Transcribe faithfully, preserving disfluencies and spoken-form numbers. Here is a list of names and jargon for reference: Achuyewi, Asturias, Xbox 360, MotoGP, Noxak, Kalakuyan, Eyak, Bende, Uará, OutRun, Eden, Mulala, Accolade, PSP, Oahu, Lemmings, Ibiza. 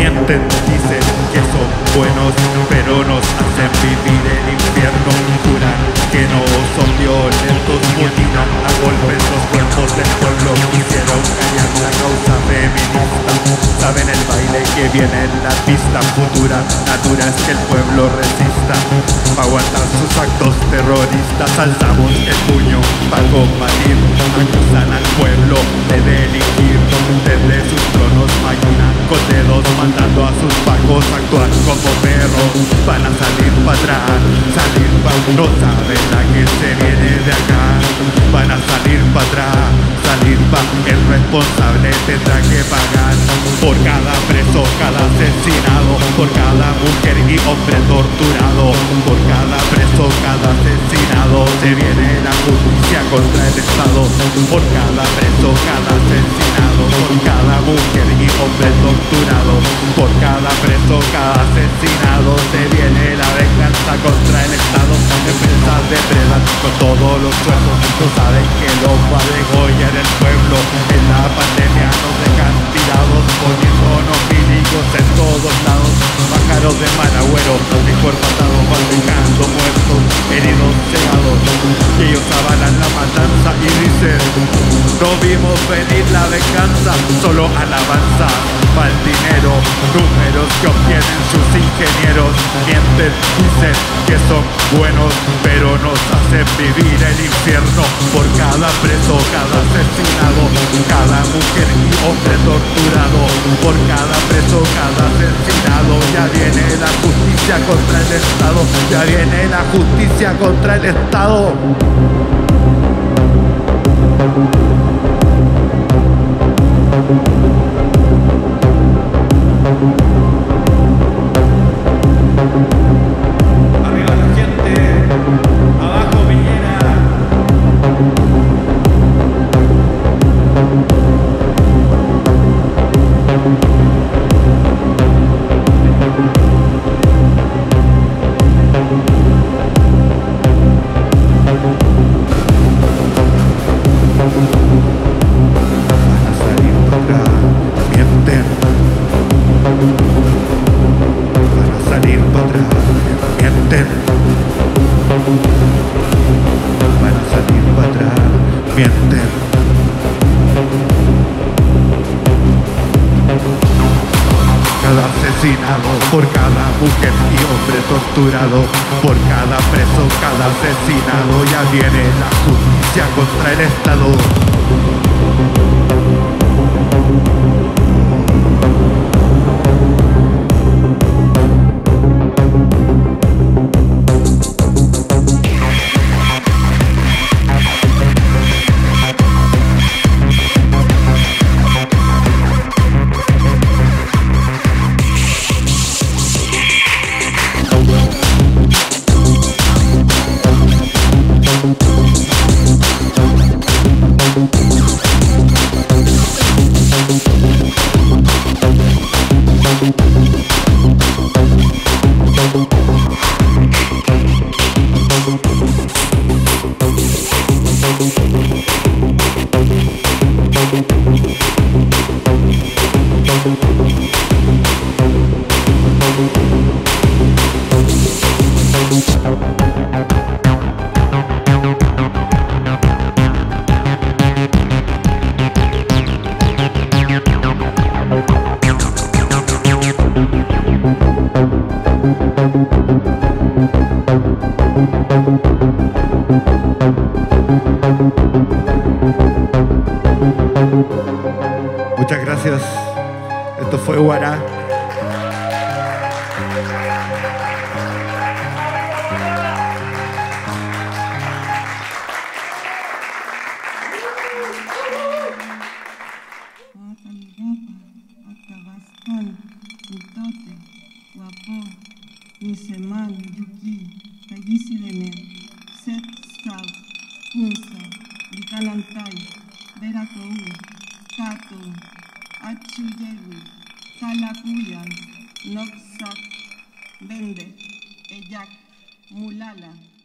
Mienten, dicen que son buenos, pero nos hacen vivir el infierno. Juran que no son violentos, mutilan a golpes los cuerpos del pueblo. Quisieron callar la causa feminista. Saben el baile que viene en la pista. Futura natura es que el pueblo resista. Pa' aguantar sus actos terroristas alzamos el puño pa' combatir. Acusan al pueblo de delinquir. Desde sus tronos ayunan con dedos, mandando a sus pacos a actuar como perros. Van a salir pa' atrás, salir pa' no saben la que se viene de acá. Van a salir pa' atrás, salir pa'. El responsable tendrá que pagar por cada preso, cada asesinado, por cada mujer y hombre torturado, por cada preso, cada asesinado. Se viene la justicia contra el Estado, por cada preso, cada asesinado, por cada mujer y hombre torturado, por cada preso, cada asesinado. Se viene la venganza contra el Estado. Empresas depredan con todos los cuerpos, no saben que los va a degollar el pueblo. En la pandemia nos dejan tirados, poniéndonos milicos en todos lados. Pájaros de mal agüero, mejor matados, fabricando muertos, heridos, cegados. ellos avalan la matanza y dicen: no vimos venir la venganza, solo alabanza pa'l dinero. Números que obtienen sus ingenieros, mienten, dicen que son buenos, pero nos hacen vivir el infierno. Por cada preso, cada asesinado, cada mujer y hombre torturado. Por cada preso, cada asesinado, ya viene la justicia contra el Estado, ya viene la justicia contra el Estado. Cada asesinado, por cada mujer y hombre torturado, por cada preso, cada asesinado, ya viene la justicia contra el Estado. Muchas gracias. Esto fue Uará. Achuyewi, Kalakuyan, Noxak, Bende, Eyak, Mulala.